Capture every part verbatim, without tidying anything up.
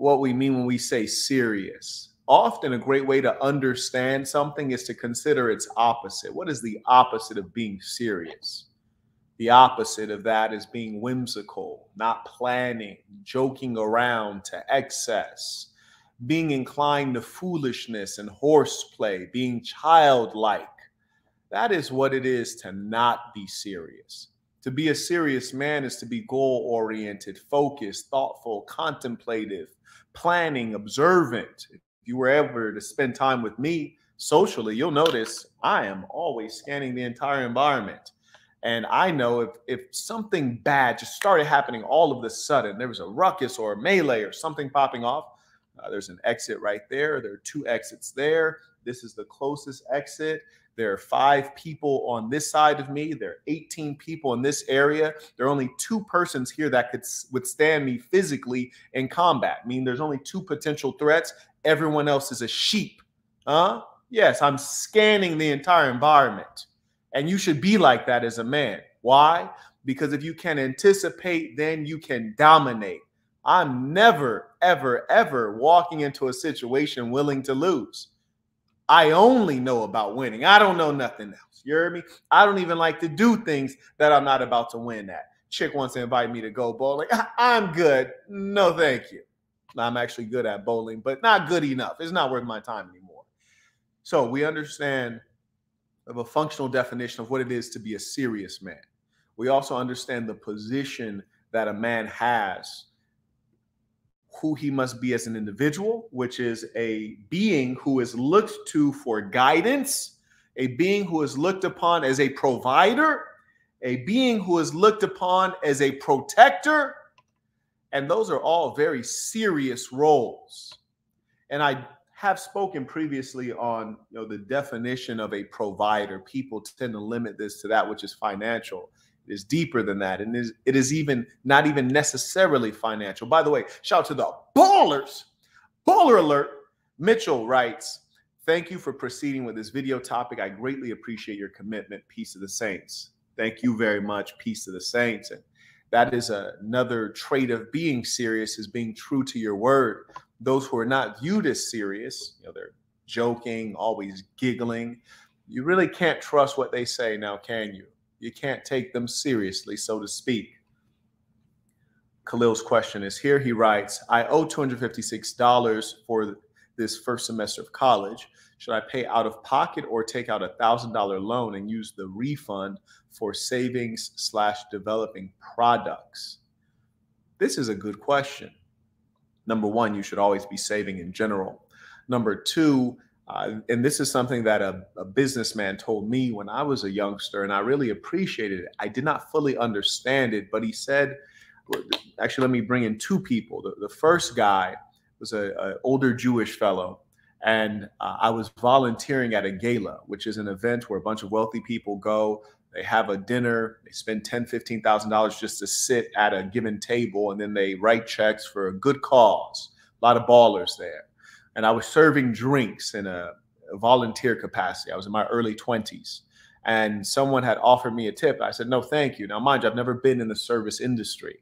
what we mean when we say serious. Often a great way to understand something is to consider its opposite. What is the opposite of being serious? The opposite of that is being whimsical, not planning, joking around to excess, being inclined to foolishness and horseplay, being childlike. That is what it is to not be serious. To be a serious man is to be goal-oriented, focused, thoughtful, contemplative, planning, observant. If you were ever to spend time with me socially, you'll notice I am always scanning the entire environment. And I know if, if something bad just started happening all of a sudden, there was a ruckus or a melee or something popping off, uh, there's an exit right there. There are two exits there. This is the closest exit. There are five people on this side of me. There are eighteen people in this area. There are only two persons here that could withstand me physically in combat. I mean, there's only two potential threats. Everyone else is a sheep. Huh? Yes, I'm scanning the entire environment. And you should be like that as a man. Why? Because if you can anticipate, then you can dominate. I'm never, ever, ever walking into a situation willing to lose. I only know about winning. I don't know nothing else. You hear me? I don't even like to do things that I'm not about to win at. Chick wants to invite me to go bowling. I'm good. No, thank you. I'm actually good at bowling, but not good enough. It's not worth my time anymore. So we understand of a functional definition of what it is to be a serious man. We also understand the position that a man has, who he must be as an individual, which is a being who is looked to for guidance, a being who is looked upon as a provider, a being who is looked upon as a protector. And those are all very serious roles. And I have spoken previously on, you know, the definition of a provider. People tend to limit this to that which is financial. It is deeper than that, and it is, it is even not even necessarily financial. By the way, shout out to the ballers. Baller alert. Mitchell writes, thank you for proceeding with this video topic. I greatly appreciate your commitment. Peace to the saints. Thank you very much. Peace to the saints. And that is another trait of being serious, is being true to your word. Those who are not viewed as serious, you know, they're joking, always giggling. You really can't trust what they say now, can you? You can't take them seriously, so to speak. Khalil's question is here. He writes, I owe two hundred fifty-six dollars for this first semester of college. Should I pay out of pocket or take out a thousand dollar loan and use the refund for savings slash developing products? This is a good question. Number one, you should always be saving in general. Number two, Uh, and this is something that a, a businessman told me when I was a youngster, and I really appreciated it. I did not fully understand it, but he said, actually, let me bring in two people. The, the first guy was a, a older Jewish fellow, and uh, I was volunteering at a gala, which is an event where a bunch of wealthy people go. They have a dinner. They spend ten thousand dollars, fifteen thousand dollars just to sit at a given table, and then they write checks for a good cause. A lot of ballers there. And I was serving drinks in a, a volunteer capacity. I was in my early twenties. And someone had offered me a tip. I said, no, thank you. Now, mind you, I've never been in the service industry.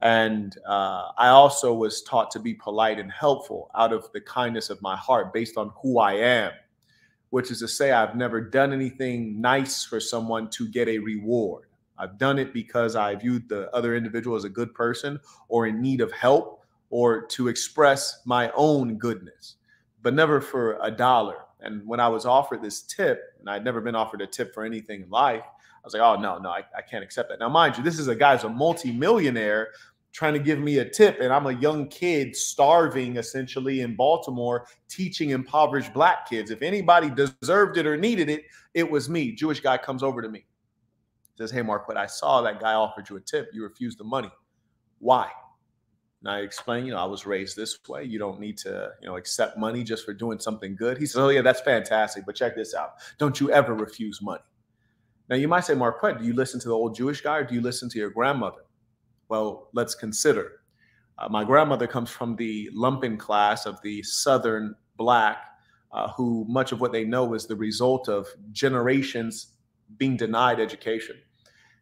And uh, I also was taught to be polite and helpful out of the kindness of my heart based on who I am, which is to say I've never done anything nice for someone to get a reward. I've done it because I viewed the other individual as a good person or in need of help, or to express my own goodness, but never for a dollar. And when I was offered this tip, and I'd never been offered a tip for anything in life, I was like, oh, no, no, I, I can't accept that. Now, mind you, this is a guy who's a multimillionaire trying to give me a tip, and I'm a young kid starving, essentially, in Baltimore, teaching impoverished Black kids. If anybody deserved it or needed it, it was me. Jewish guy comes over to me, says, hey, Marquett, I saw that guy offered you a tip. You refused the money. Why? And I explained, you know, I was raised this way. You don't need to, you know, accept money just for doing something good. He says, oh, yeah, that's fantastic. But check this out. Don't you ever refuse money. Now, you might say, Marquett, do you listen to the old Jewish guy or do you listen to your grandmother? Well, let's consider. Uh, my grandmother comes from the lumpen class of the Southern Black, uh, who much of what they know is the result of generations being denied education.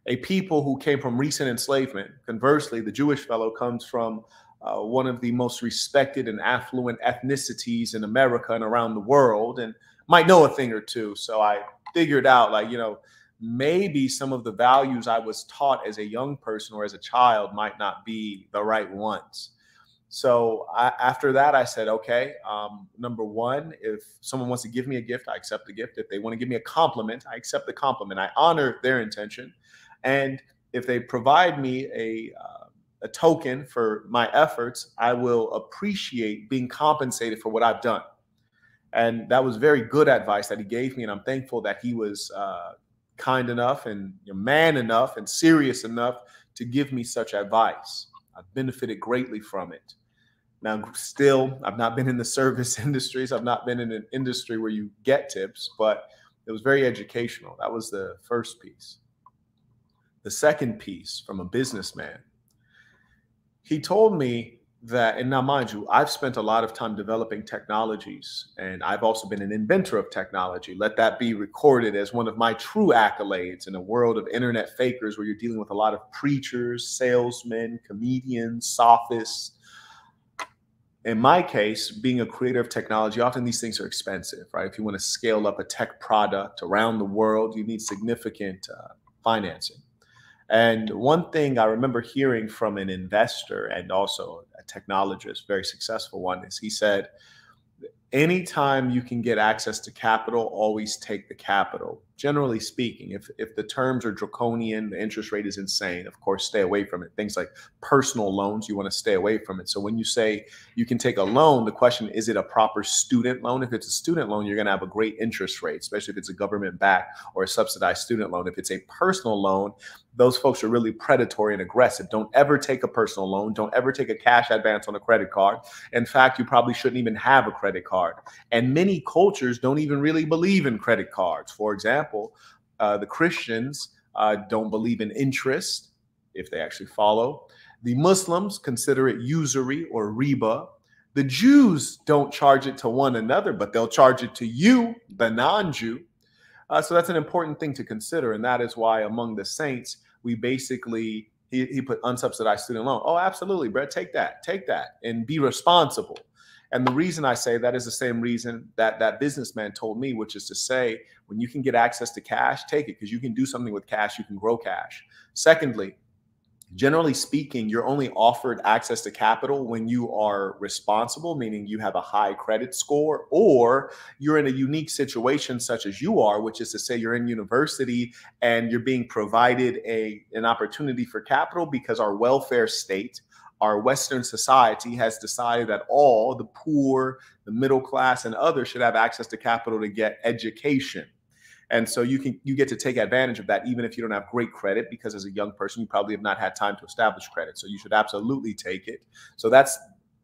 A people who came from recent enslavement. Conversely, the Jewish fellow comes from uh, one of the most respected and affluent ethnicities in America and around the world, and might know a thing or two. So I figured out, like, you know, maybe some of the values I was taught as a young person or as a child might not be the right ones. So I, after that, I said, okay, um, number one, if someone wants to give me a gift, I accept the gift. If they want to give me a compliment, I accept the compliment. I honor their intention. And if they provide me a, uh, a token for my efforts, I will appreciate being compensated for what I've done. And that was very good advice that he gave me. And I'm thankful that he was uh, kind enough and man enough and serious enough to give me such advice. I've benefited greatly from it. Now, still, I've not been in the service industries. I've not been in an industry where you get tips, but it was very educational. That was the first piece. The second piece, from a businessman, he told me that, and now mind you, I've spent a lot of time developing technologies, and I've also been an inventor of technology. Let that be recorded as one of my true accolades in a world of internet fakers where you're dealing with a lot of preachers, salesmen, comedians, sophists. In my case, being a creator of technology, often these things are expensive, right? If you want to scale up a tech product around the world, you need significant uh, financing. And one thing I remember hearing from an investor and also a technologist, very successful one, is he said, anytime you can get access to capital, always take the capital. Generally speaking, if, if the terms are draconian, the interest rate is insane, of course, stay away from it. Things like personal loans, you want to stay away from it. So when you say you can take a loan, the question, is it a proper student loan? If it's a student loan, you're going to have a great interest rate, especially if it's a government-backed or a subsidized student loan. If it's a personal loan, those folks are really predatory and aggressive. Don't ever take a personal loan. Don't ever take a cash advance on a credit card. In fact, you probably shouldn't even have a credit card. And many cultures don't even really believe in credit cards. For example, uh, the Christians uh, don't believe in interest, if they actually follow. The Muslims consider it usury or riba. The Jews don't charge it to one another, but they'll charge it to you, the non-Jew. Uh, so that's an important thing to consider. And that is why among the saints, we basically, he, he put unsubsidized student loan. Oh, absolutely, Brett, take that, take that and be responsible. And the reason I say that is the same reason that that businessman told me, which is to say, when you can get access to cash, take it, because you can do something with cash. You can grow cash. Secondly, generally speaking, you're only offered access to capital when you are responsible, meaning you have a high credit score, or you're in a unique situation such as you are, which is to say you're in university and you're being provided a, an opportunity for capital because our welfare state, our Western society, has decided that all the poor, the middle class, and others should have access to capital to get education. And so you can you get to take advantage of that, even if you don't have great credit, because as a young person, you probably have not had time to establish credit. So you should absolutely take it. So that's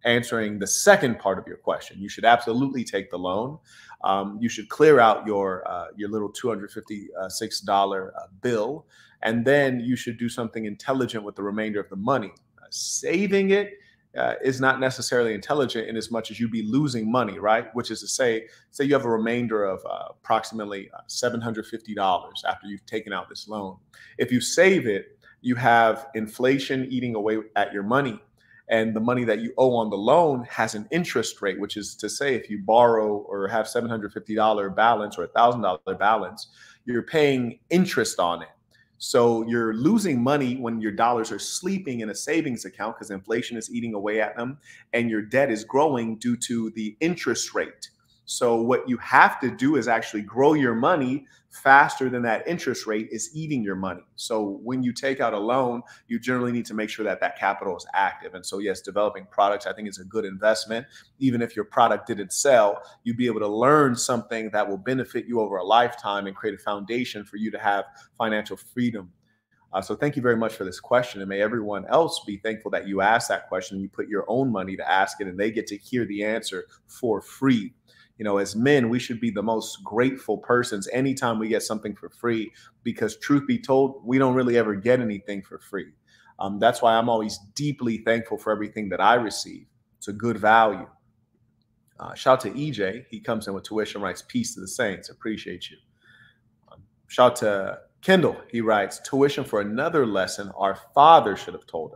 answering the second part of your question. You should absolutely take the loan. Um, you should clear out your uh, your little two hundred fifty-six dollar uh, bill, and then you should do something intelligent with the remainder of the money. Uh, saving it Uh, is not necessarily intelligent in as much as you be losing money, right? Which is to say, say you have a remainder of uh, approximately seven hundred fifty dollars after you've taken out this loan. If you save it, you have inflation eating away at your money, and the money that you owe on the loan has an interest rate, which is to say, if you borrow or have seven hundred fifty dollar balance or one thousand dollar balance, you're paying interest on it. So you're losing money when your dollars are sleeping in a savings account because inflation is eating away at them and your debt is growing due to the interest rate. So what you have to do is actually grow your money faster than that interest rate is eating your money. So when you take out a loan, you generally need to make sure that that capital is active. And so, yes, developing products, I think, is a good investment. Even if your product didn't sell, you'd be able to learn something that will benefit you over a lifetime and create a foundation for you to have financial freedom. Uh, so thank you very much for this question. And may everyone else be thankful that you asked that question and you put your own money to ask it and they get to hear the answer for free. You know, as men, we should be the most grateful persons anytime we get something for free, because truth be told, we don't really ever get anything for free. Um, that's why I'm always deeply thankful for everything that I receive. It's a good value. Uh, shout out to E J. He comes in with tuition, writes, peace to the saints. Appreciate you. Um, shout out to Kendall. He writes, tuition for another lesson our father should have told us.